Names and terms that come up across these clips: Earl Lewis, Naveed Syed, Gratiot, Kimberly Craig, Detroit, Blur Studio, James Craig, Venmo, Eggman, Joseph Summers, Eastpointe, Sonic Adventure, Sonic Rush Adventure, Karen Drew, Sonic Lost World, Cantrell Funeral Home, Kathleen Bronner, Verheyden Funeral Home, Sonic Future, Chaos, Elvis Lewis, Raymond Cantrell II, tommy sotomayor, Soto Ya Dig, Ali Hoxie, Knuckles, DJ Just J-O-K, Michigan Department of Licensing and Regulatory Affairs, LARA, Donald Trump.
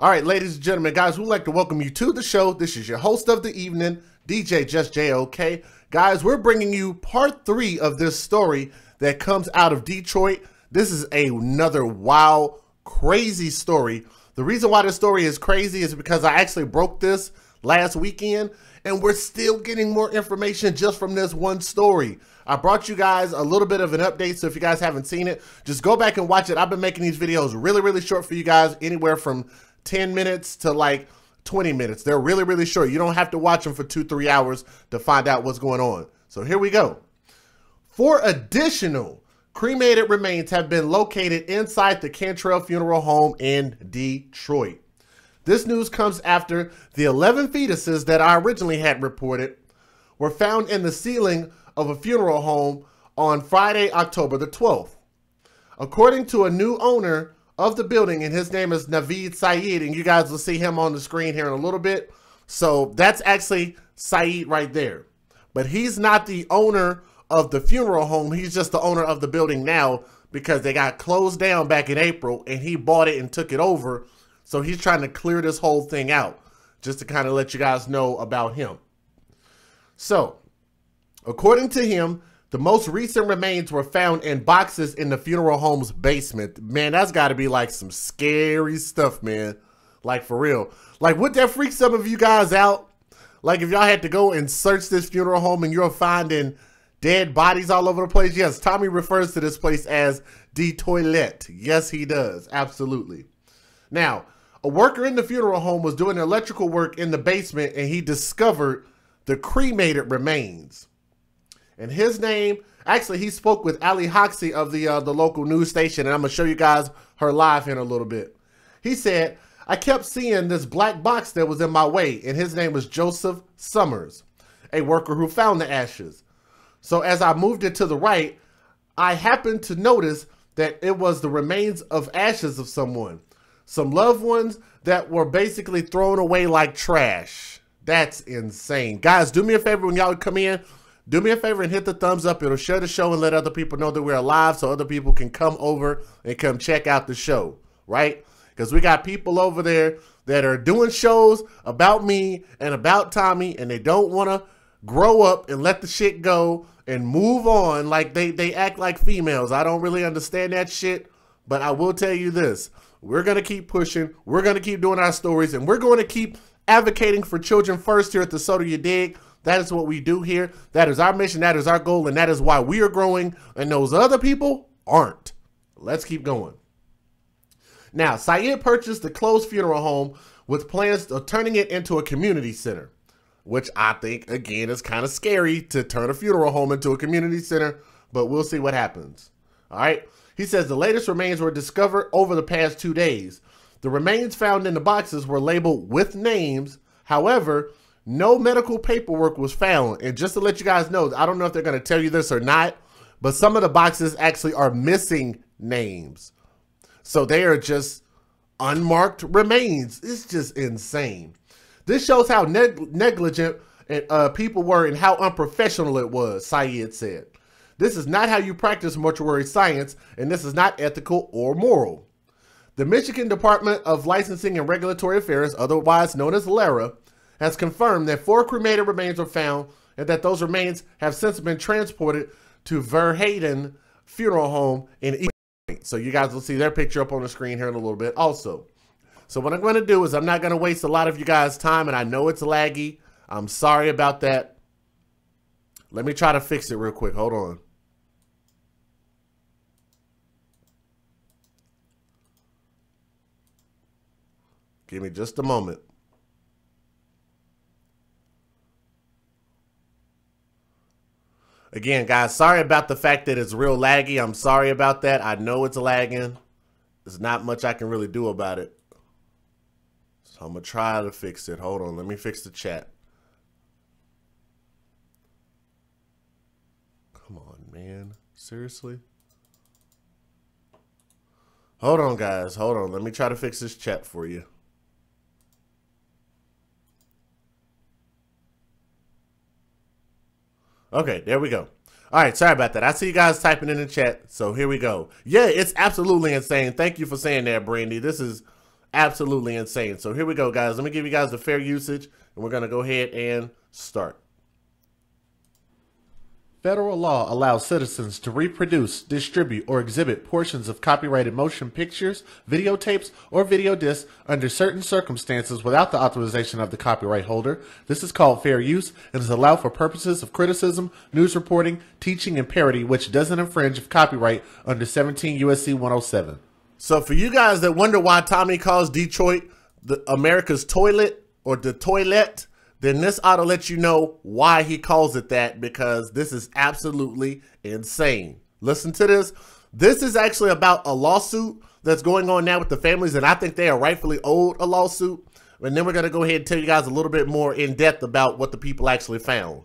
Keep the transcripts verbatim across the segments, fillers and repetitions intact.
All right, ladies and gentlemen, guys, we'd like to welcome you to the show. This is your host of the evening, D J Just J O K. Guys, we're bringing you part three of this story that comes out of Detroit. This is a, another wild, crazy story. The reason why this story is crazy is because I actually broke this last weekend, and we're still getting more information just from this one story. I brought you guys a little bit of an update, so if you guys haven't seen it, just go back and watch it. I've been making these videos really, really short for you guys, anywhere from ten minutes to like twenty minutes. They're really, really short. You don't have to watch them for two, three hours to find out what's going on. So here we go. Four additional cremated remains have been located inside the Cantrell Funeral Home in Detroit. This news comes after the eleven fetuses that I originally had reported were found in the ceiling of a funeral home on Friday, October the twelfth. According to a new owner of the building, and his name is Naveed Syed, and you guys will see him on the screen here in a little bit. So that's actually Syed right there. But he's not the owner of the funeral home. He's just the owner of the building now because they got closed down back in April and he bought it and took it over. So he's trying to clear this whole thing out just to kind of let you guys know about him. So according to him, the most recent remains were found in boxes in the funeral home's basement. Man, that's got to be like some scary stuff, man. Like, for real. Like, would that freak some of you guys out? Like, if y'all had to go and search this funeral home and you're finding dead bodies all over the place? Yes, Tommy refers to this place as the toilet. Yes, he does. Absolutely. Now, a worker in the funeral home was doing electrical work in the basement and he discovered the cremated remains. And his name, actually, he spoke with Ali Hoxie of the uh, the local news station, and I'm going to show you guys her live in a little bit. He said, I kept seeing this black box that was in my way, and his name was Joseph Summers, a worker who found the ashes. So as I moved it to the right, I happened to notice that it was the remains of ashes of someone, some loved ones that were basically thrown away like trash. That's insane. Guys, do me a favor when y'all come in. Do me a favor and hit the thumbs up. It'll share the show and let other people know that we're alive so other people can come over and come check out the show, right? Because we got people over there that are doing shows about me and about Tommy, and they don't want to grow up and let the shit go and move on. Like, they, they act like females. I don't really understand that shit, but I will tell you this. We're going to keep pushing. We're going to keep doing our stories, and we're going to keep advocating for children first here at the Soto Ya Dig. That is what we do here. That is our mission. That is our goal. And that is why we are growing and those other people aren't. Let's keep going. Now, Syed purchased the closed funeral home with plans of turning it into a community center, which I think, again, is kind of scary to turn a funeral home into a community center, but we'll see what happens. All right. He says the latest remains were discovered over the past two days. The remains found in the boxes were labeled with names. However, no medical paperwork was found. And just to let you guys know, I don't know if they're going to tell you this or not, but some of the boxes actually are missing names. So they are just unmarked remains. It's just insane. This shows how neg negligent uh, people were and how unprofessional it was, Syed said. This is not how you practice mortuary science, and this is not ethical or moral. The Michigan Department of Licensing and Regulatory Affairs, otherwise known as LARA, has confirmed that four cremated remains were found and that those remains have since been transported to Verheyden Funeral Home in Eastpointe. So you guys will see their picture up on the screen here in a little bit also. So what I'm going to do is I'm not going to waste a lot of you guys' time, and I know it's laggy. I'm sorry about that. Let me try to fix it real quick. Hold on. Give me just a moment. Again, guys, sorry about the fact that it's real laggy. I'm sorry about that. I know it's lagging. There's not much I can really do about it. So I'm going to try to fix it. Hold on. Let me fix the chat. Come on, man. Seriously? Hold on, guys. Hold on. Let me try to fix this chat for you. Okay, there we go. All right, sorry about that. I see you guys typing in the chat, so here we go. Yeah, it's absolutely insane. Thank you for saying that, Brandy. This is absolutely insane. So here we go, guys. Let me give you guys the fair usage, and we're going to go ahead and start. Federal law allows citizens to reproduce, distribute, or exhibit portions of copyrighted motion pictures, videotapes, or video discs under certain circumstances without the authorization of the copyright holder. This is called fair use and is allowed for purposes of criticism, news reporting, teaching, and parody, which doesn't infringe of copyright under seventeen U S C one oh seven. So for you guys that wonder why Tommy calls Detroit the America's toilet or the toilet, then this ought to let you know why he calls it that, because this is absolutely insane. Listen to this. This is actually about a lawsuit that's going on now with the families, and I think they are rightfully owed a lawsuit. And then we're going to go ahead and tell you guys a little bit more in depth about what the people actually found.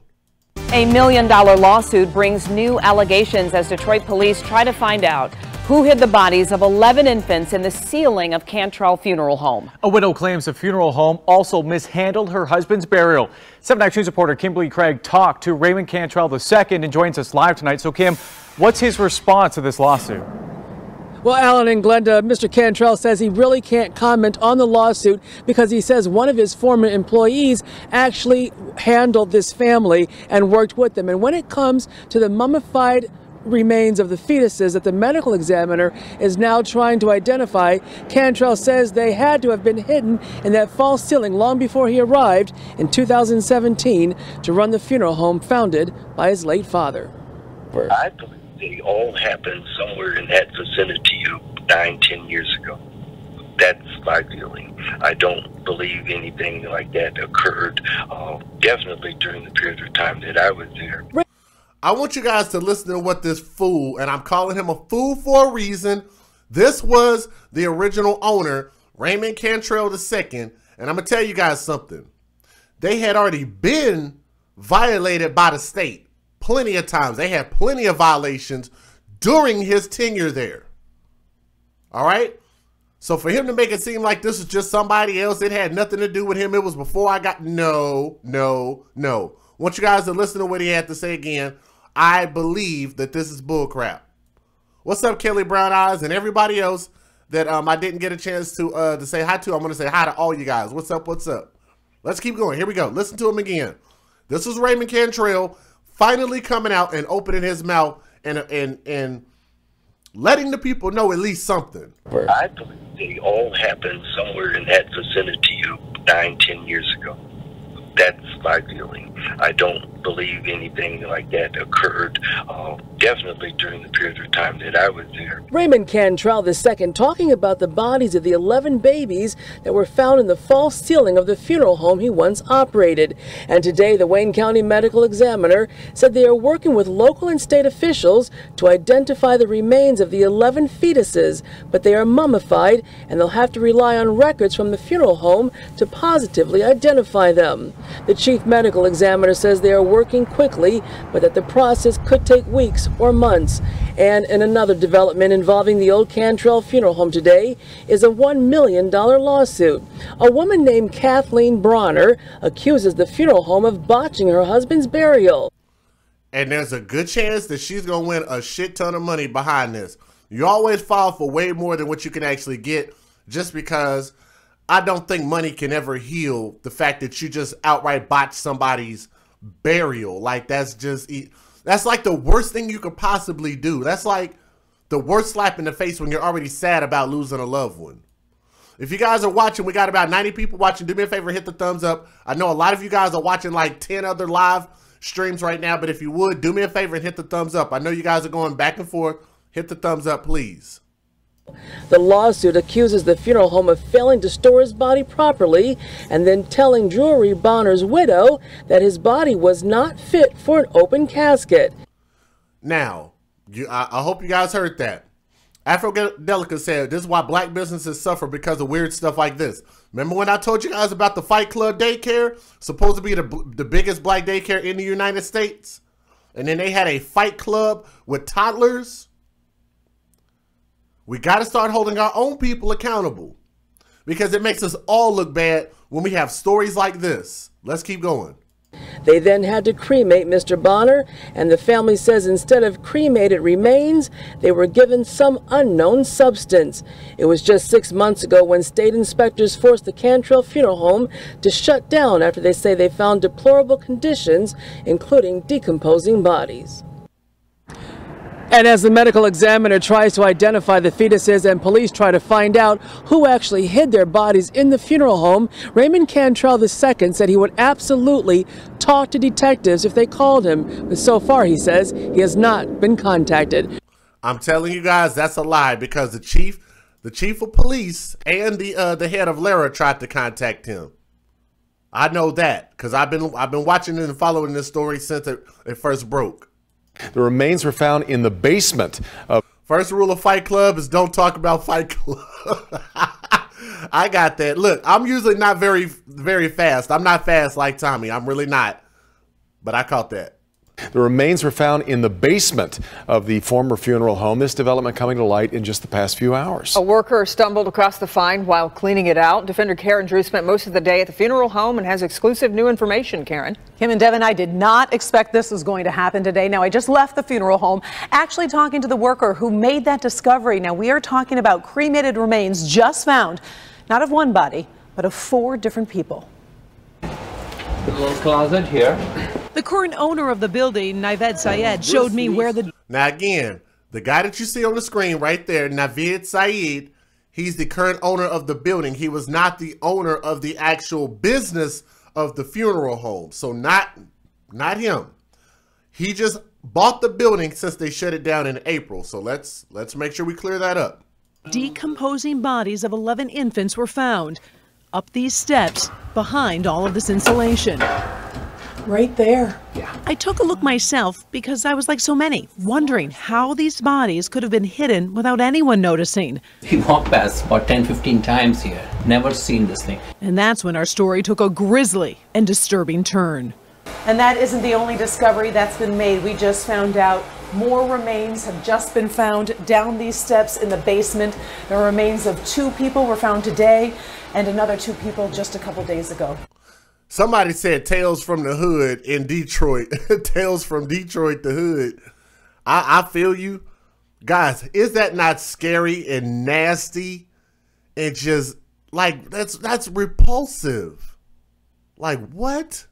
A million dollar lawsuit brings new allegations as Detroit police try to find out who hid the bodies of eleven infants in the ceiling of Cantrell Funeral Home. A widow claims the funeral home also mishandled her husband's burial. seven Action News reporter Kimberly Craig talked to Raymond Cantrell the second and joins us live tonight. So, Kim, what's his response to this lawsuit? Well, Alan and Glenda, Mister Cantrell says he really can't comment on the lawsuit because he says one of his former employees actually handled this family and worked with them. And when it comes to the mummified remains of the fetuses that the medical examiner is now trying to identify, Cantrell says they had to have been hidden in that false ceiling long before he arrived in two thousand seventeen to run the funeral home founded by his late father. I believe they all happened somewhere in that vicinity of nine, ten years ago. That's my feeling. I don't believe anything like that occurred, uh, definitely during the period of time that I was there. Right. I want you guys to listen to what this fool, and I'm calling him a fool for a reason. This was the original owner, Raymond Cantrell the second, and I'm going to tell you guys something. They had already been violated by the state plenty of times. They had plenty of violations during his tenure there. All right? So for him to make it seem like this is just somebody else, it had nothing to do with him, it was before I got, no, no, no. I want you guys to listen to what he had to say again. I believe that this is bullcrap. What's up, Kelly Brown Eyes and everybody else that um, I didn't get a chance to uh, to say hi to? I'm going to say hi to all you guys. What's up? What's up? Let's keep going. Here we go. Listen to him again. This is Raymond Cantrell finally coming out and opening his mouth and and and letting the people know at least something. I believe they all happened somewhere in that vicinity of nine, ten years ago. That's my feeling. I don't believe anything like that occurred, uh, definitely during the period of time that I was there. Raymond Cantrell the second talking about the bodies of the eleven babies that were found in the false ceiling of the funeral home he once operated. And today, the Wayne County Medical Examiner said they are working with local and state officials to identify the remains of the eleven fetuses, but they are mummified and they'll have to rely on records from the funeral home to positively identify them. The chief medical examiner says they are working quickly, but that the process could take weeks or months. And in another development involving the old Cantrell Funeral Home today is a one million dollar lawsuit. A woman named Kathleen Bronner accuses the funeral home of botching her husband's burial. And there's a good chance that she's going to win a shit ton of money behind this. You always file for way more than what you can actually get, just because I don't think money can ever heal the fact that you just outright botch somebody's burial. Like, that's just, that's like the worst thing you could possibly do. That's like the worst slap in the face when you're already sad about losing a loved one. If you guys are watching, we got about ninety people watching. Do me a favor, hit the thumbs up. I know a lot of you guys are watching like ten other live streams right now, but if you would, do me a favor and hit the thumbs up. I know you guys are going back and forth. Hit the thumbs up, please. The lawsuit accuses the funeral home of failing to store his body properly and then telling Drury Bonner's widow that his body was not fit for an open casket. Now, you, I, I hope you guys heard that. Afrodelica said, this is why black businesses suffer because of weird stuff like this. Remember when I told you guys about the Fight Club daycare? Supposed to be the, the biggest black daycare in the United States. And then they had a Fight Club with toddlers. We got to start holding our own people accountable, because it makes us all look bad when we have stories like this. Let's keep going. They then had to cremate Mister Bonner, and the family says instead of cremated remains, they were given some unknown substance. It was just six months ago when state inspectors forced the Cantrell Funeral Home to shut down after they say they found deplorable conditions, including decomposing bodies. And as the medical examiner tries to identify the fetuses and police try to find out who actually hid their bodies in the funeral home, Raymond Cantrell the Second said he would absolutely talk to detectives if they called him. But so far, he says, he has not been contacted. I'm telling you guys, that's a lie, because the chief, the chief of police and the, uh, the head of LARA tried to contact him. I know that because I've been, I've been watching and following this story since it, it first broke. The remains were found in the basement of... First rule of Fight Club is don't talk about Fight Club. I got that. Look, I'm usually not very, very fast. I'm not fast like Tommy. I'm really not. But I caught that. The remains were found in the basement of the former funeral home. This development coming to light in just the past few hours. A worker stumbled across the find while cleaning it out. Defender Karen Drew spent most of the day at the funeral home and has exclusive new information, Karen. Kim and Devin, I did not expect this was going to happen today. Now, I just left the funeral home, actually talking to the worker who made that discovery. Now, we are talking about cremated remains just found, not of one body, but of four different people. The little closet here. The current owner of the building, Naveed Syed, showed me where the... Now again, the guy that you see on the screen right there, Naveed Syed, he's the current owner of the building. He was not the owner of the actual business of the funeral home. So not, not him. He just bought the building since they shut it down in April. So let's, let's make sure we clear that up. Decomposing bodies of eleven infants were found up these steps behind all of this insulation. Right there. Yeah. I took a look myself because I was like so many, wondering how these bodies could have been hidden without anyone noticing. He walked past about ten, fifteen times here, never seen this thing. And that's when our story took a grisly and disturbing turn. And that isn't the only discovery that's been made. We just found out more remains have just been found down these steps in the basement. The remains of two people were found today and another two people just a couple days ago. Somebody said tales from the hood in Detroit. Tales from Detroit, the hood. I, I feel you. Guys, is that not scary and nasty? And just like, that's, that's repulsive. Like what?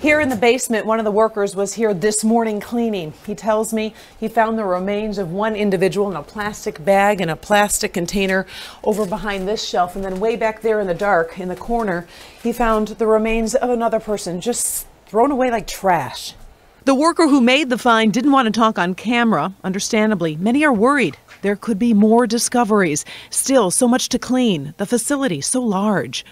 Here in the basement, one of the workers was here this morning cleaning. He tells me he found the remains of one individual in a plastic bag and a plastic container over behind this shelf. And then way back there in the dark, in the corner, he found the remains of another person just thrown away like trash. The worker who made the find didn't want to talk on camera. Understandably, many are worried there could be more discoveries. Still, so much to clean. The facility so large.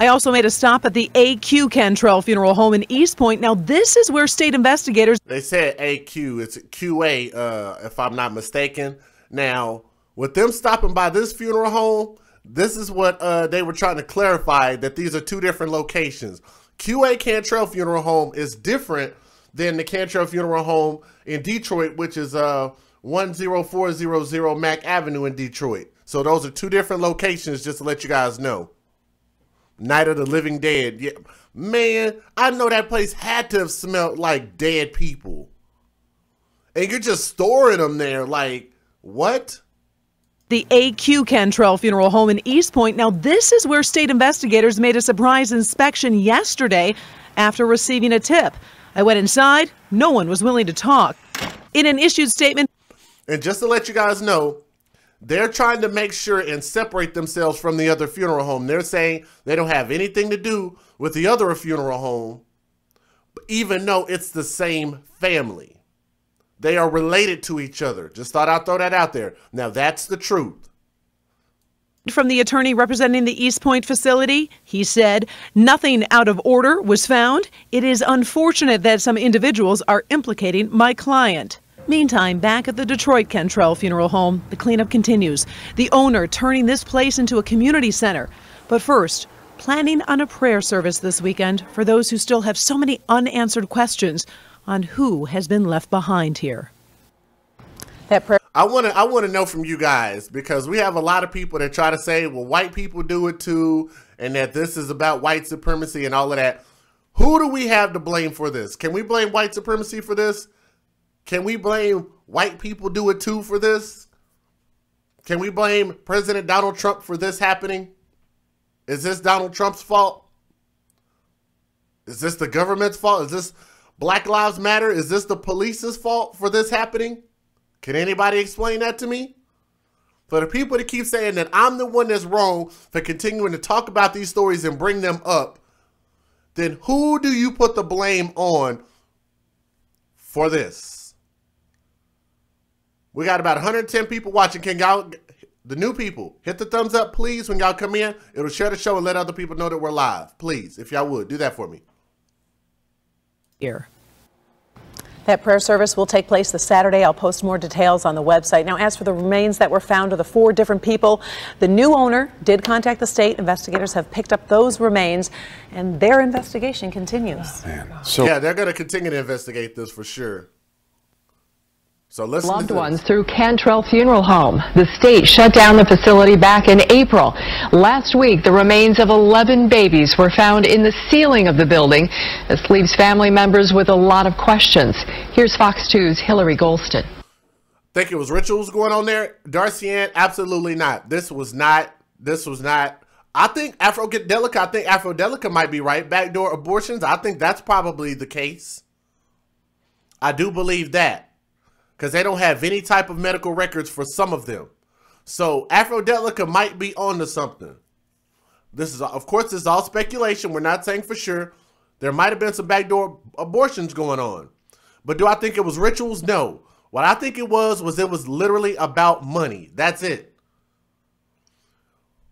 I also made a stop at the A Q Cantrell Funeral Home in Eastpointe. Now, this is where state investigators... They said A Q. It's Q A, uh, if I'm not mistaken. Now, with them stopping by this funeral home, this is what uh, they were trying to clarify, that these are two different locations. Q A Cantrell Funeral Home is different than the Cantrell Funeral Home in Detroit, which is uh, one oh four hundred Mack Avenue in Detroit. So those are two different locations, just to let you guys know. Night of the Living Dead. Yeah. Man, I know that place had to have smelled like dead people. And you're just storing them there. Like, what? The A Q Cantrell Funeral Home in Eastpointe. Now, this is where state investigators made a surprise inspection yesterday after receiving a tip. I went inside. No one was willing to talk. In an issued statement. And just to let you guys know, they're trying to make sure and separate themselves from the other funeral home. They're saying they don't have anything to do with the other funeral home, even though it's the same family. They are related to each other. Just thought I'd throw that out there. Now, that's the truth. From the attorney representing the Eastpointe facility, he said nothing out of order was found. It is unfortunate that some individuals are implicating my client. Meantime, back at the Detroit Cantrell Funeral Home, the cleanup continues. The owner turning this place into a community center. But first, planning on a prayer service this weekend for those who still have so many unanswered questions on who has been left behind here. That prayer. I want to I want to know from you guys, because we have a lot of people that try to say, well, white people do it too, and that this is about white supremacy and all of that. Who do we have to blame for this? Can we blame white supremacy for this? Can we blame white people do it too for this? Can we blame President Donald Trump for this happening? Is this Donald Trump's fault? Is this the government's fault? Is this Black Lives Matter? Is this the police's fault for this happening? Can anybody explain that to me? For the people that keep saying that I'm the one that's wrong for continuing to talk about these stories and bring them up, then who do you put the blame on for this? We got about one hundred ten people watching. Can y'all, the new people, hit the thumbs up, please, when y'all come in. It'll share the show and let other people know that we're live. Please, if y'all would, do that for me. Here. That prayer service will take place this Saturday. I'll post more details on the website. Now, as for the remains that were found of the four different people, the new owner did contact the state. Investigators have picked up those remains, and their investigation continues. Oh, so yeah, they're going to continue to investigate this for sure. So listen loved to ones through Cantrell Funeral Home. The state shut down the facility back in April. Last week, the remains of eleven babies were found in the ceiling of the building. This leaves family members with a lot of questions. Here's Fox two's Hillary Goldston. I think it was rituals going on there. Darcy Ann, absolutely not. This was not, this was not. I think Afrodelica, I think Afrodelica might be right. Backdoor abortions, I think that's probably the case. I do believe that. Because they don't have any type of medical records for some of them. So Afrodelica might be on to something. This is, of course, this is all speculation. We're not saying for sure. There might have been some backdoor abortions going on. But do I think it was rituals? No. What I think it was, was it was literally about money. That's it.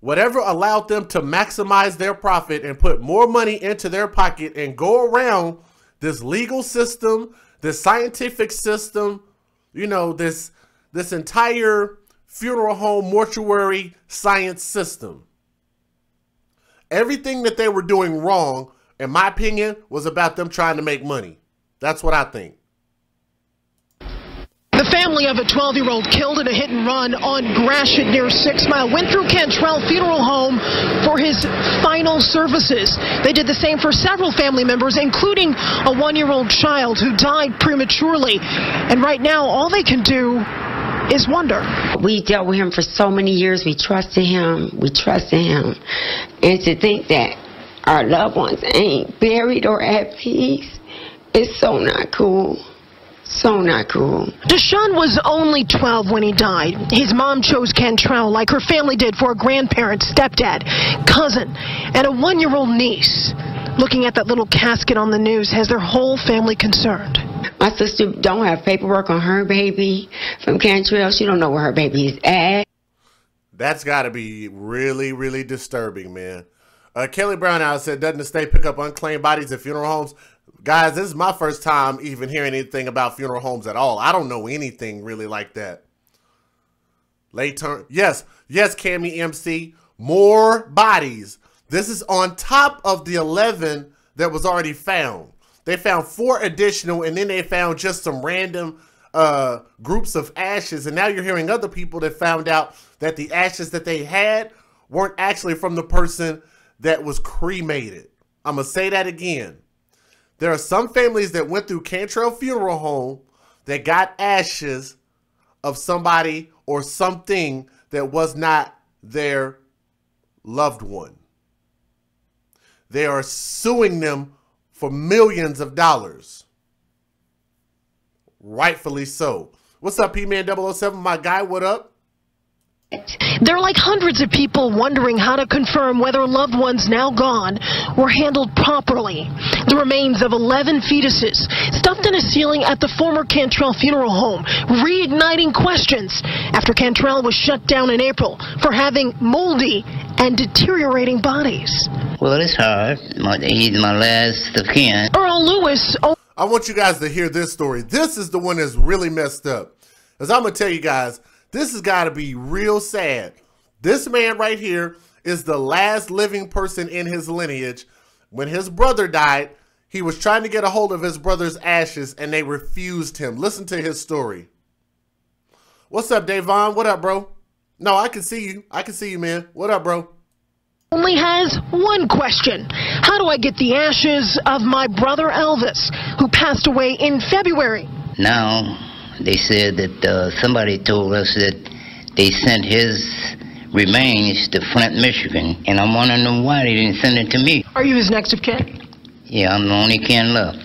Whatever allowed them to maximize their profit and put more money into their pocket and go around this legal system, this scientific system, you know, this this entire funeral home mortuary science system. Everything that they were doing wrong, in my opinion, was about them trying to make money. That's what I think. The family of a twelve-year-old killed in a hit and run on Gratiot near Six Mile went through Cantrell Funeral Home for his final services. They did the same for several family members, including a one-year-old child who died prematurely. And right now, all they can do is wonder. We dealt with him for so many years. We trusted him. We trusted him. And to think that our loved ones ain't buried or at peace is so not cool. So not cool. Deshaun was only twelve when he died. His mom chose Cantrell like her family did for a grandparent, stepdad, cousin, and a one-year-old niece. Looking at that little casket on the news has their whole family concerned. My sister don't have paperwork on her baby from Cantrell. She don't know where her baby is at. That's got to be really, really disturbing, man. Uh, Kelly Brownell said, doesn't the state pick up unclaimed bodies at funeral homes? Guys, this is my first time even hearing anything about funeral homes at all. I don't know anything really like that. Late turn. Yes. Yes, Cammie M C. More bodies. This is on top of the eleven that was already found. They found four additional, and then they found just some random uh, groups of ashes. And now you're hearing other people that found out that the ashes that they had weren't actually from the person that was cremated. I'm going to say that again. There are some families that went through Cantrell Funeral Home that got ashes of somebody or something that was not their loved one. They are suing them for millions of dollars. Rightfully so. What's up, P Man double oh seven? My guy, what up? There are like hundreds of people wondering how to confirm whether loved ones now gone were handled properly. The remains of eleven fetuses stuffed in a ceiling at the former Cantrell Funeral Home, reigniting questions after Cantrell was shut down in April for having moldy and deteriorating bodies. Well, it's hard. He's my last of kin. Earl Lewis. I want you guys to hear this story. This is the one that's really messed up. Because I'm going to tell you guys, this has got to be real sad. This man right here is the last living person in his lineage. When his brother died, he was trying to get a hold of his brother's ashes, and they refused him. Listen to his story. What's up, Davon? What up, bro? No, I can see you. I can see you, man. What up, bro? only has one question. How do I get the ashes of my brother Elvis, who passed away in February? Now, they said that uh, somebody told us that they sent his remains to Flint, Michigan, and I'm wondering to know why they didn't send it to me. Are you his next of kin? Yeah, I'm the only kin left.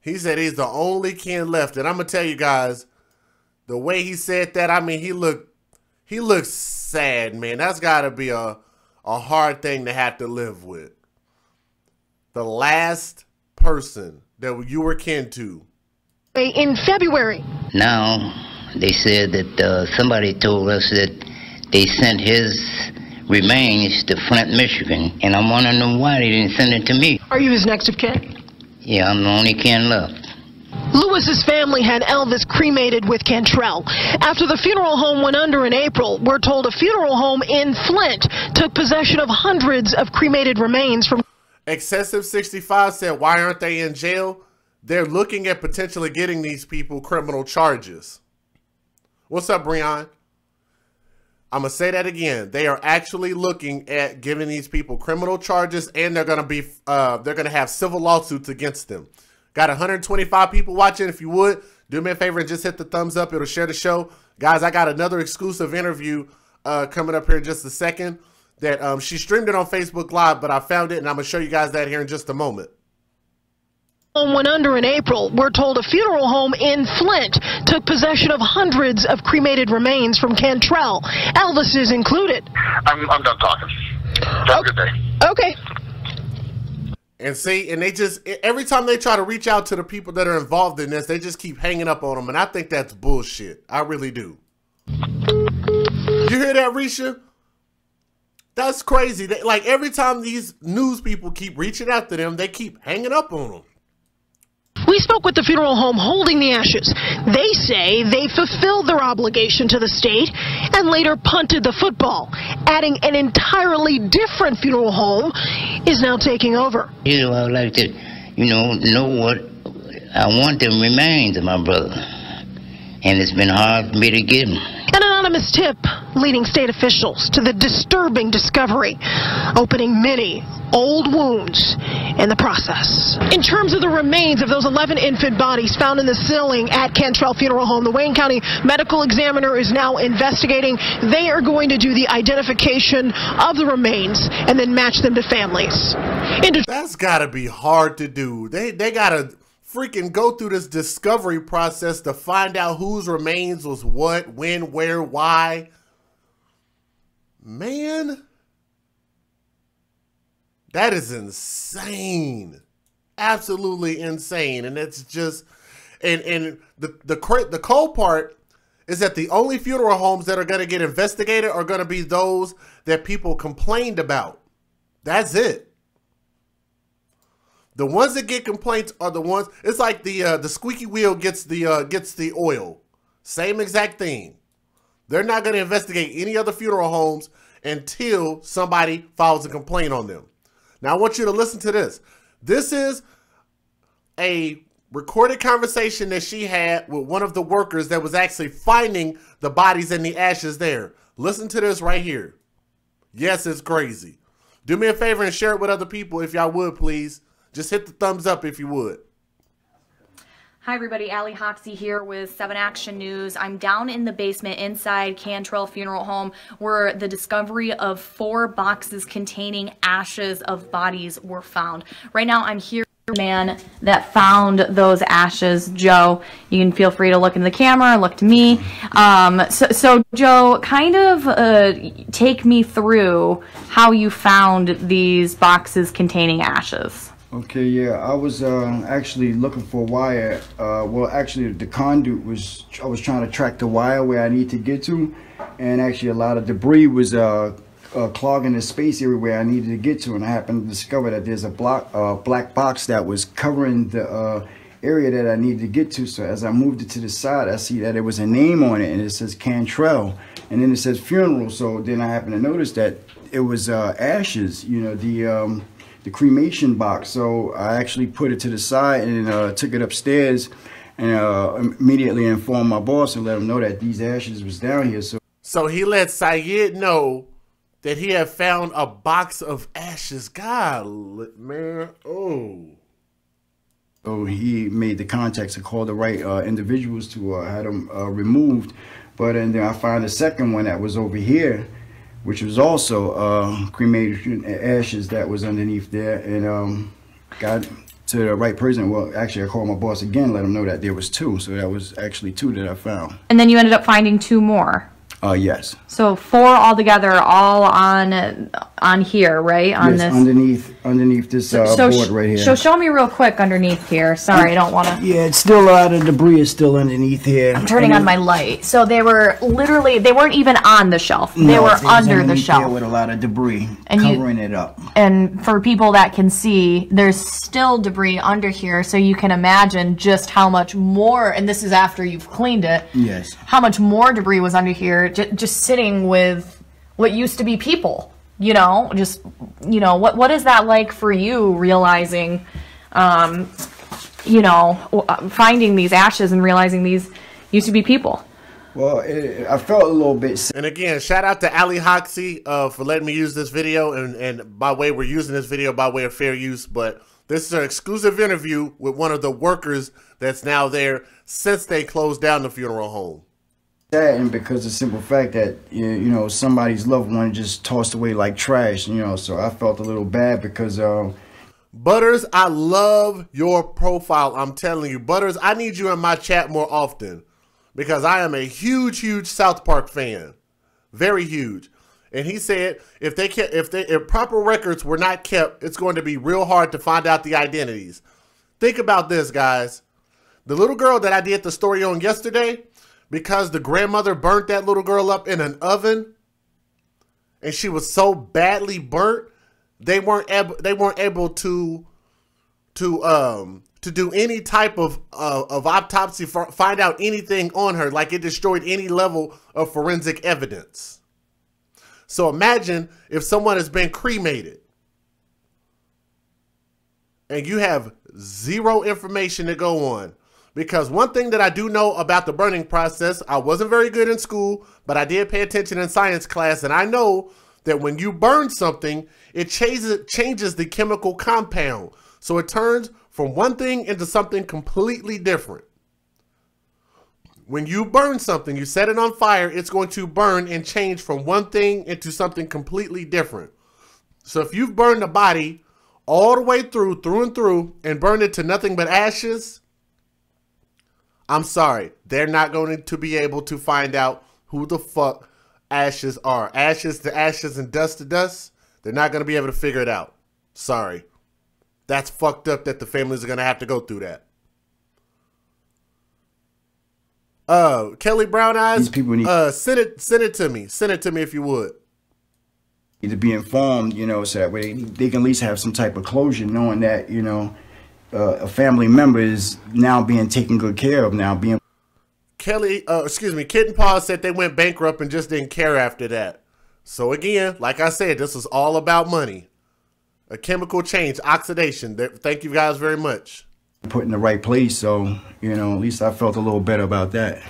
He said he's the only kin left, and I'm gonna tell you guys, the way he said that, I mean, he looked, he looks sad, man. That's gotta be a a hard thing to have to live with. The last person that you were kin to. In February. Now, they said that uh, somebody told us that they sent his remains to Flint, Michigan, and I'm wondering why they didn't send it to me. Are you his next of kin? Yeah, I'm the only kin left. Lewis's family had Elvis cremated with Cantrell. After the funeral home went under in April, we're told a funeral home in Flint took possession of hundreds of cremated remains from... Excessive sixty-five said, why aren't they in jail? They're looking at potentially getting these people criminal charges. What's up, Breon? I'm going to say that again. They are actually looking at giving these people criminal charges, and they're going to be uh, they're going to have civil lawsuits against them. Got one hundred twenty-five people watching. If you would, do me a favor and just hit the thumbs up. It'll share the show. Guys, I got another exclusive interview uh, coming up here in just a second that um, she streamed it on Facebook Live, but I found it, and I'm going to show you guys that here in just a moment. Went under in April, we're told a funeral home in Flint took possession of hundreds of cremated remains from Cantrell, Elvis is included. I'm, I'm done talking. Have okay. a good day. Okay. And see, and they just, every time they try to reach out to the people that are involved in this, they just keep hanging up on them, and I think that's bullshit. I really do. You hear that, Risha? That's crazy. They, like, every time these news people keep reaching out to them, they keep hanging up on them. We spoke with the funeral home holding the ashes. They say they fulfilled their obligation to the state and later punted the football, adding an entirely different funeral home is now taking over. You know, I would like to, you know, know what I want the remains of my brother, and it's been hard for me to get them. An anonymous tip leading state officials to the disturbing discovery, opening many old wounds in the process. In terms of the remains of those eleven infant bodies found in the ceiling at Cantrell Funeral Home, the Wayne County Medical Examiner is now investigating. They are going to do the identification of the remains and then match them to families. In That's gotta be hard to do. They, they gotta freaking go through this discovery process to find out whose remains was what, when, where, why. Man... That is insane. Absolutely insane. And it's just, and, and the, the, the cold part is that the only funeral homes that are going to get investigated are going to be those that people complained about. That's it. The ones that get complaints are the ones, it's like the, uh, the squeaky wheel gets the, uh, gets the oil. Same exact thing. They're not going to investigate any other funeral homes until somebody files a complaint on them. Now, I want you to listen to this. This is a recorded conversation that she had with one of the workers that was actually finding the bodies and the ashes there. Listen to this right here. Yes, it's crazy. Do me a favor and share it with other people if y'all would, please. Just hit the thumbs up if you would. Hi, everybody. Ali Hoxie here with seven action news. I'm down in the basement inside Cantrell Funeral Home where the discovery of four boxes containing ashes of bodies were found. Right now, I'm here with the man that found those ashes, Joe. You can feel free to look in the camera, look to me. Um, so, so, Joe, kind of uh, take me through how you found these boxes containing ashes. Okay, yeah, I was um, actually looking for a wire. Uh, well, actually, the conduit was, I was trying to track the wire where I need to get to, and actually a lot of debris was uh, uh, clogging the space everywhere I needed to get to, and I happened to discover that there's a block, uh, black box that was covering the uh, area that I needed to get to, so as I moved it to the side, I see that there was a name on it, and it says Cantrell, and then it says funeral, so then I happened to notice that it was uh, ashes, you know, the... Um, the cremation box, so I actually put it to the side and uh, took it upstairs and uh, immediately informed my boss and let him know that these ashes was down here. So, so he let Syed know that he had found a box of ashes. God, man. Oh. So he made the contacts and called the right uh, individuals to uh, have them uh, removed. But and then I found a second one that was over here, which was also uh, cremated ashes that was underneath there. And um, got to the right person. Well, actually, I called my boss again, let him know that there was two. So that was actually two that I found. And then you ended up finding two more. Uh, yes. So four altogether, all on on here, right? On yes, this underneath, underneath this uh, so, board right here. So show me real quick underneath here. Sorry, I don't want to. Yeah, it's still a lot of debris is still underneath here. I'm turning and on my light. So they were literally, they weren't even on the shelf. They no, were under the shelf. There with a lot of debris and covering you, it up. And for people that can see, there's still debris under here. So you can imagine just how much more. And this is after you've cleaned it. Yes. How much more debris was under here? Just sitting with what used to be people, you know, just, you know, what, what is that like for you realizing, um, you know, finding these ashes and realizing these used to be people? Well, it, I felt a little bit sick. And again, shout out to Ali Hoxie uh, for letting me use this video. And, and by way, we're using this video by way of fair use, but this is an exclusive interview with one of the workers that's now there since they closed down the funeral home. That and because the simple fact that, you know, somebody's loved one just tossed away like trash, you know, so I felt a little bad because um Butters, I love your profile. I'm telling you, Butters, I need you in my chat more often because I am a huge huge South Park fan, very huge. And he said if they can't, if they if proper records were not kept, it's going to be real hard to find out the identities. Think about this, guys. The little girl that I did the story on yesterday, because the grandmother burnt that little girl up in an oven and she was so badly burnt, they weren't able, they weren't able to to um to do any type of uh, of autopsy, find out anything on her. Like, it destroyed any level of forensic evidence. So imagine if someone has been cremated and you have zero information to go on. Because one thing that I do know about the burning process, I wasn't very good in school, but I did pay attention in science class. And I know that when you burn something, it changes, changes the chemical compound. So it turns from one thing into something completely different. When you burn something, you set it on fire, it's going to burn and change from one thing into something completely different. So if you've burned a body all the way through, through and through, and burned it to nothing but ashes, I'm sorry, they're not going to be able to find out who the fuck ashes are. Ashes to ashes and dust to dust, they're not going to be able to figure it out. Sorry. That's fucked up that the families are going to have to go through that. Uh, Kelly Brown Eyes, these people need uh, send it, send it to me. Send it to me if you would. Need to be informed, you know, so that way they can at least have some type of closure knowing that, you know, Uh, a family member is now being taken good care of, now being... Kelly, uh, excuse me, Kitten Paw said they went bankrupt and just didn't care after that. So again, like I said, this was all about money. A chemical change, oxidation. Thank you guys very much. Put in the right place, so, you know, at least I felt a little better about that.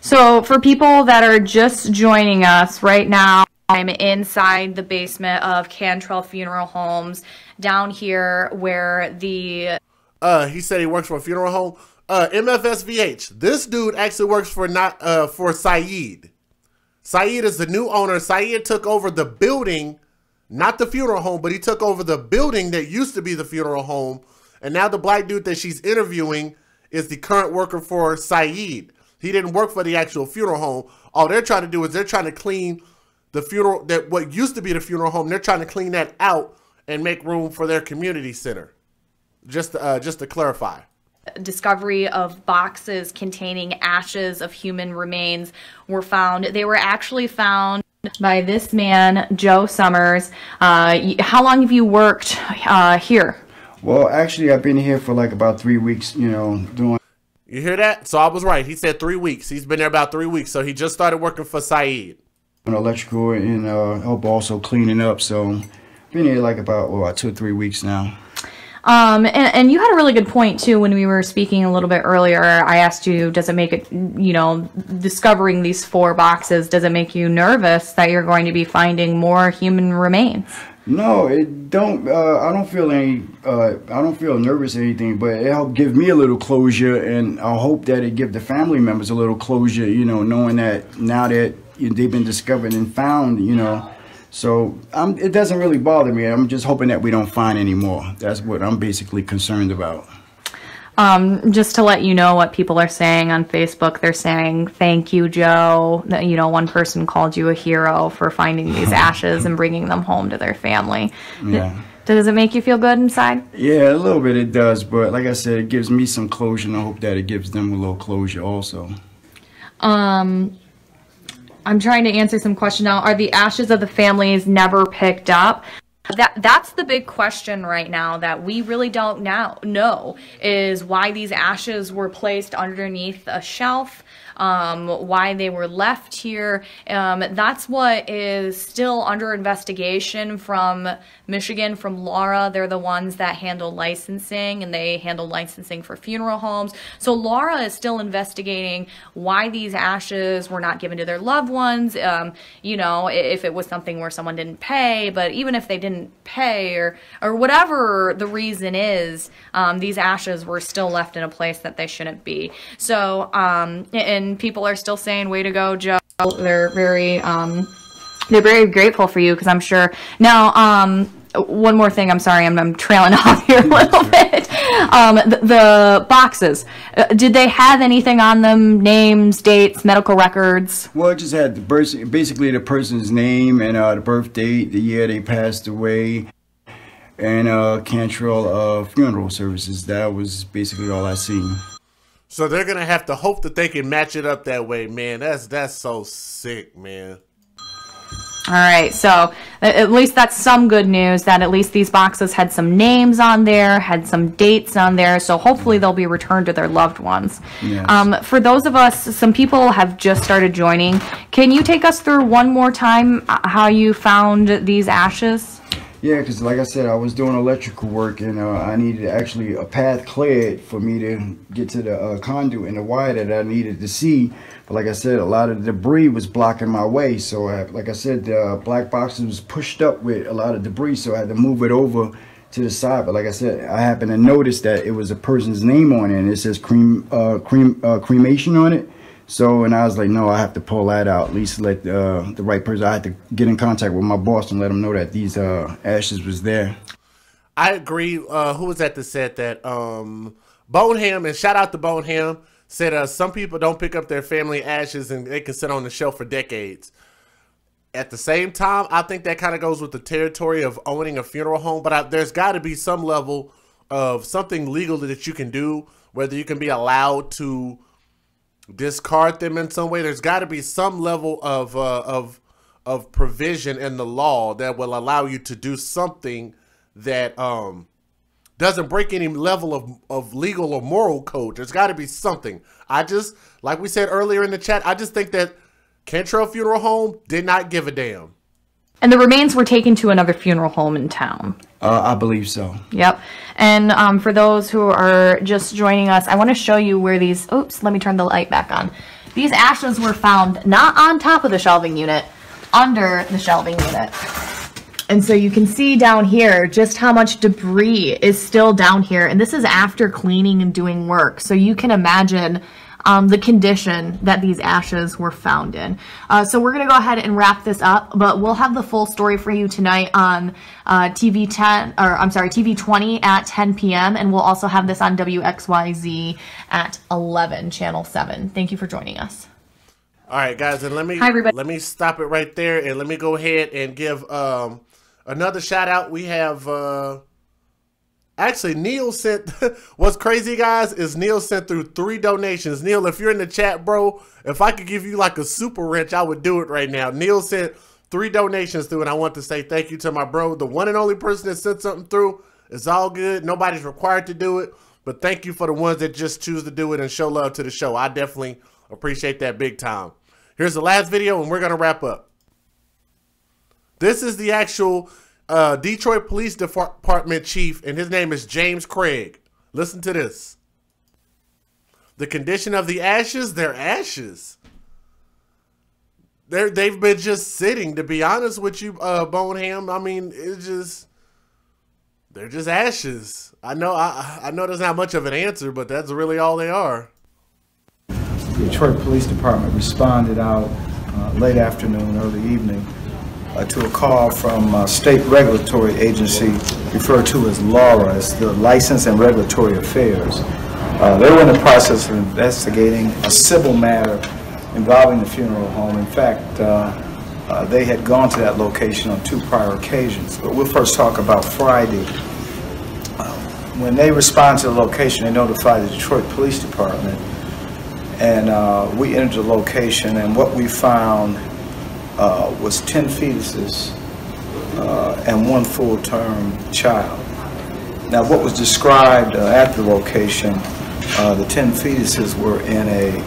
So for people that are just joining us right now, I'm inside the basement of Cantrell Funeral Homes, down here where the... Uh, he said he works for a funeral home. Uh, M F S V H. This dude actually works for not uh, for Syed. Syed is the new owner. Syed took over the building, not the funeral home, but he took over the building that used to be the funeral home. And now the black dude that she's interviewing is the current worker for Syed. He didn't work for the actual funeral home. All they're trying to do is they're trying to clean the funeral, that what used to be the funeral home. They're trying to clean that out and make room for their community center. Just, uh, just to clarify. Discovery of boxes containing ashes of human remains were found. They were actually found by this man, Joe Summers. Uh, how long have you worked uh, here? Well, actually, I've been here for like about three weeks, you know, doing... You hear that? So I was right. He said three weeks. He's been there about three weeks. So he just started working for Syed. Electrical and uh, help also cleaning up. So I've been here like about, well, two or three weeks now. Um, and, and you had a really good point, too, when we were speaking a little bit earlier. I asked you, does it make it, you know, discovering these four boxes, does it make you nervous that you're going to be finding more human remains? No, it don't. Uh, I don't feel any. Uh, I don't feel nervous or anything. But it helped give me a little closure, and I hope that it give the family members a little closure. You know, knowing that now that you know, they've been discovered and found. You know, so I'm, it doesn't really bother me. I'm just hoping that we don't find any more. That's what I'm basically concerned about. Um, just to let you know what people are saying on Facebook, they're saying, thank you, Joe. You know, one person called you a hero for finding these ashes and bringing them home to their family. Yeah. Does it make you feel good inside? Yeah, a little bit it does. But like I said, it gives me some closure, and I hope that it gives them a little closure also. Um, I'm trying to answer some questions now. Are the ashes of the families never picked up? That, that's the big question right now that we really don't now know, is why these ashes were placed underneath a shelf, um, why they were left here. Um, that's what is still under investigation from Michigan, from LARA. They're the ones that handle licensing, and they handle licensing for funeral homes. So LARA is still investigating why these ashes were not given to their loved ones, um, you know, if it was something where someone didn't pay. But even if they didn't pay or or whatever the reason is, um, these ashes were still left in a place that they shouldn't be. So um, and people are still saying, way to go, Joe. They're very um, they're very grateful for you, because I'm sure now. Um, one more thing, I'm sorry, I'm, I'm trailing off here a little bit. Um, the, the boxes, uh, did they have anything on them? Names, dates, medical records? Well, it just had the birth, basically the person's name and uh, the birth date, the year they passed away, and uh, Cantrell uh, Funeral Services. That was basically all I seen. So they're gonna have to hope that they can match it up that way, man. That's that's so sick, man. All right, so at least that's some good news, that at least these boxes had some names on there, had some dates on there, so hopefully they'll be returned to their loved ones. Yes. Um, for those of us, some people have just started joining. Can you take us through one more time how you found these ashes? Yeah, because like I said, I was doing electrical work, and uh, I needed actually a path cleared for me to get to the uh, conduit and the wire that I needed to see. But like I said, a lot of debris was blocking my way. So I, like I said, the uh, black box was pushed up with a lot of debris, so I had to move it over to the side. But like I said, I happened to notice that it was a person's name on it, and it says cream, uh, cream, uh, cremation on it. So, and I was like, no, I have to pull that out. At least let uh, the right person, I had to get in contact with my boss and let him know that these uh, ashes was there. I agree. Uh, who was that that said that? Um, Boneham, and shout out to Boneham, said uh, some people don't pick up their family ashes and they can sit on the shelf for decades. At the same time, I think that kind of goes with the territory of owning a funeral home. But I, there's got to be some level of something legal that you can do, whether you can be allowed to discard them in some way. There's got to be some level of uh, of of provision in the law that will allow you to do something that um doesn't break any level of of legal or moral code. There's got to be something. I just, like we said earlier in the chat, I just think that Cantrell Funeral Home did not give a damn. And the remains were taken to another funeral home in town. Uh, I believe so. Yep. And um, for those who are just joining us, I want to show you where these... Oops, let me turn the light back on. These ashes were found not on top of the shelving unit, under the shelving unit. And so you can see down here just how much debris is still down here. And this is after cleaning and doing work. So you can imagine... Um, the condition that these ashes were found in. Uh, so we're going to go ahead and wrap this up, but we'll have the full story for you tonight on uh, T V ten, or I'm sorry, T V twenty at ten P M And we'll also have this on W X Y Z at eleven, channel seven. Thank you for joining us. All right, guys, and let me Hi, everybody. let me stop it right there, and let me go ahead and give um, another shout out. We have. Uh... Actually, Neil sent, what's crazy, guys, is Neil sent through three donations. Neil, if you're in the chat, bro, if I could give you like a super wrench, I would do it right now. Neil sent three donations through, and I want to say thank you to my bro. The one and only person that sent something through, it's all good. Nobody's required to do it, but thank you for the ones that just choose to do it and show love to the show. I definitely appreciate that big time. Here's the last video, and we're going to wrap up. This is the actual uh, Detroit Police Department chief, and his name is James Craig. Listen to this. The condition of the ashes, they're ashes. They're, they've been just sitting, to be honest with you, uh, Boneham. I mean, it's just, they're just ashes. I know, I, I know there's not much of an answer, but that's really all they are. The Detroit Police Department responded out uh, late afternoon, early evening, uh, to a call from a state regulatory agency referred to as LARA, as the License and Regulatory Affairs. Uh, they were in the process of investigating a civil matter involving the funeral home. In fact, uh, uh, they had gone to that location on two prior occasions. But we'll first talk about Friday. Uh, when they responded to the location, they notified the Detroit Police Department, and uh, we entered the location, and what we found uh, was ten fetuses uh, and one full-term child. Now, what was described uh, at the location, uh, the ten fetuses were in a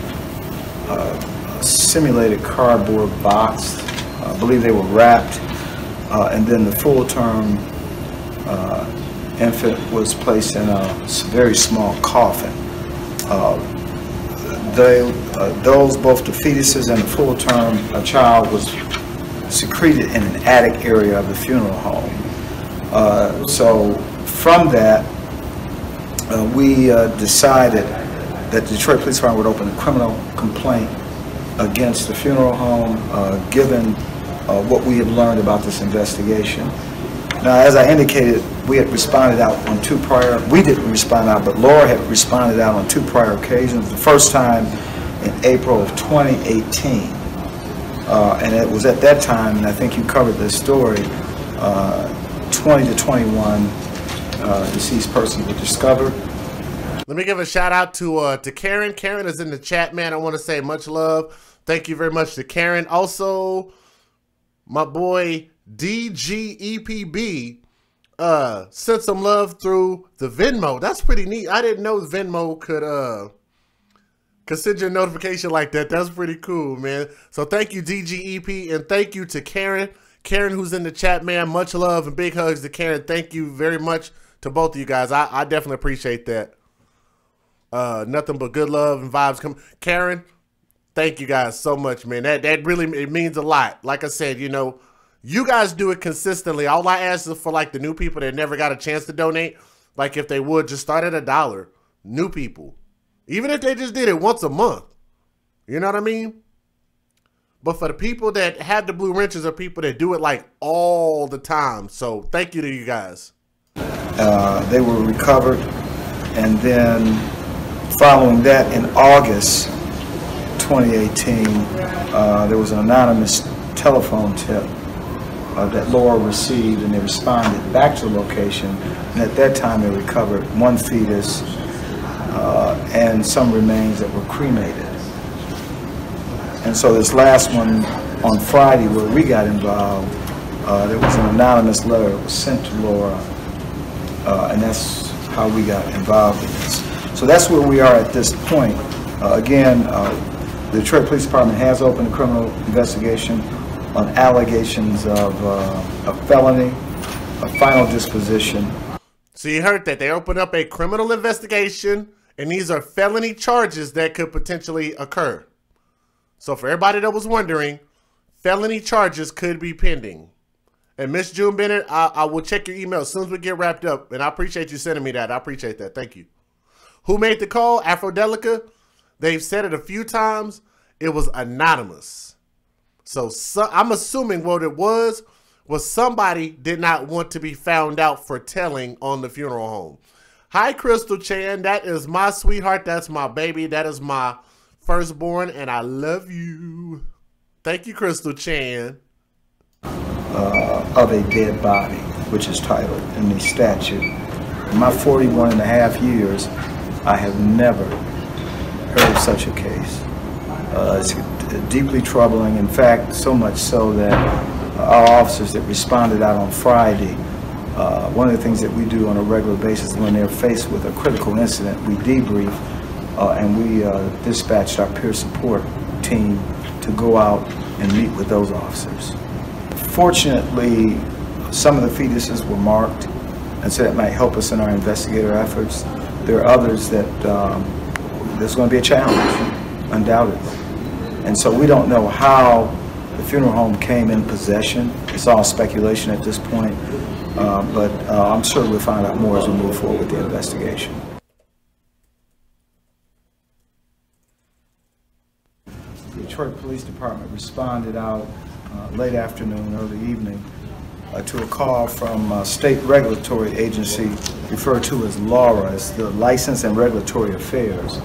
Uh, simulated cardboard box. Uh, I believe they were wrapped, uh, and then the full-term uh, infant was placed in a very small coffin. Uh, they, uh, those, both the fetuses and the full-term uh, child, was secreted in an attic area of the funeral home. Uh, so from that, uh, we uh, decided that the Detroit Police Department would open a criminal complaint against the funeral home, uh, given uh, what we had learned about this investigation. Now, as I indicated, we had responded out on two prior, we didn't respond out, but Laura had responded out on two prior occasions. The first time in April of twenty eighteen, uh, and it was at that time, and I think you covered this story, uh, twenty to twenty-one uh, deceased persons were discovered. Let me give a shout out to uh, to Karen. Karen is in the chat, man. I want to say much love. Thank you very much to Karen. Also, my boy D G E P B uh, sent some love through the Venmo. That's pretty neat. I didn't know Venmo could uh, could send you a notification like that. That's pretty cool, man. So thank you, D G E P, and thank you to Karen. Karen, who's in the chat, man. Much love and big hugs to Karen. Thank you very much to both of you guys. I, I definitely appreciate that. Uh, nothing but good love and vibes come. Karen, thank you guys so much, man. That that really, it means a lot. Like I said, you know, you guys do it consistently. All I ask is for like the new people that never got a chance to donate, like if they would just start at a dollar. New people, even if they just did it once a month, you know what I mean? But for the people that have the blue wrenches are people that do it like all the time. So thank you to you guys. Uh, they were recovered, and then following that, in August twenty eighteen, uh, there was an anonymous telephone tip uh, that Laura received, and they responded back to the location, and at that time they recovered one fetus uh, and some remains that were cremated. And so this last one on Friday where we got involved, uh, there was an anonymous letter that was sent to Laura, uh, and that's how we got involved in this. So that's where we are at this point. Uh, again, uh, the Detroit Police Department has opened a criminal investigation on allegations of uh, a felony, a final disposition. So you heard that. They opened up a criminal investigation, and these are felony charges that could potentially occur. So for everybody that was wondering, felony charges could be pending. And Miss June Bennett, I, I will check your email as soon as we get wrapped up, and I appreciate you sending me that. I appreciate that. Thank you. Who made the call? Afrodelica. They've said it a few times. It was anonymous. So, so I'm assuming what it was, was somebody did not want to be found out for telling on the funeral home. Hi, Crystal Chan. That is my sweetheart. That's my baby. That is my firstborn. And I love you. Thank you, Crystal Chan. Uh, of a dead body, which is titled in the statute. In my forty-one and a half years, I have never heard of such a case. Uh, it's deeply troubling. In fact, so much so that our officers that responded out on Friday, uh, one of the things that we do on a regular basis when they're faced with a critical incident, we debrief uh, and we uh, dispatched our peer support team to go out and meet with those officers. Fortunately, Some of the fetuses were marked, and so that might help us in our investigative efforts. There are others that um, there's going to be a challenge, undoubtedly. And so we don't know how the funeral home came in possession. It's all speculation at this point, uh, but uh, I'm sure we'll find out more as we move forward with the investigation. The Detroit Police Department responded out uh, late afternoon, early evening, uh, to a call from a state regulatory agency referred to as LARA, as the License and Regulatory Affairs.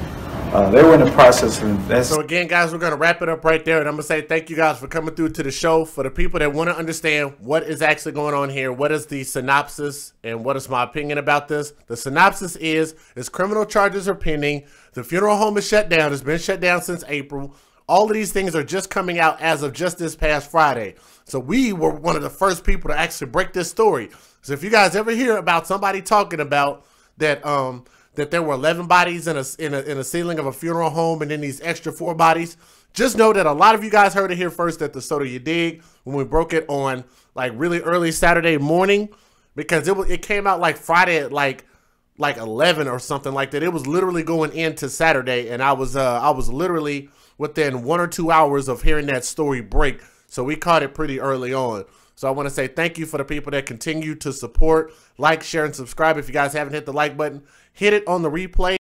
Uh, they were in the process of investing. So again, guys, we're going to wrap it up right there. And I'm going to say thank you guys for coming through to the show. For the people that want to understand what is actually going on here, what is the synopsis and what is my opinion about this? The synopsis is, is criminal charges are pending. The funeral home is shut down. It's been shut down since April. All of these things are just coming out as of just this past Friday. So we were one of the first people to actually break this story. So if you guys ever hear about somebody talking about that, um, that there were eleven bodies in a, in a, in a ceiling of a funeral home and then these extra four bodies, just know that a lot of you guys heard it here first at the Soto Ya Dig when we broke it on like really early Saturday morning, because it was, it came out like Friday at like, like eleven or something like that. It was literally going into Saturday, and I was, uh, I was literally within one or two hours of hearing that story break. So we caught it pretty early on. So I want to say thank you for the people that continue to support, like, share, and subscribe. If you guys haven't hit the like button, hit it on the replay.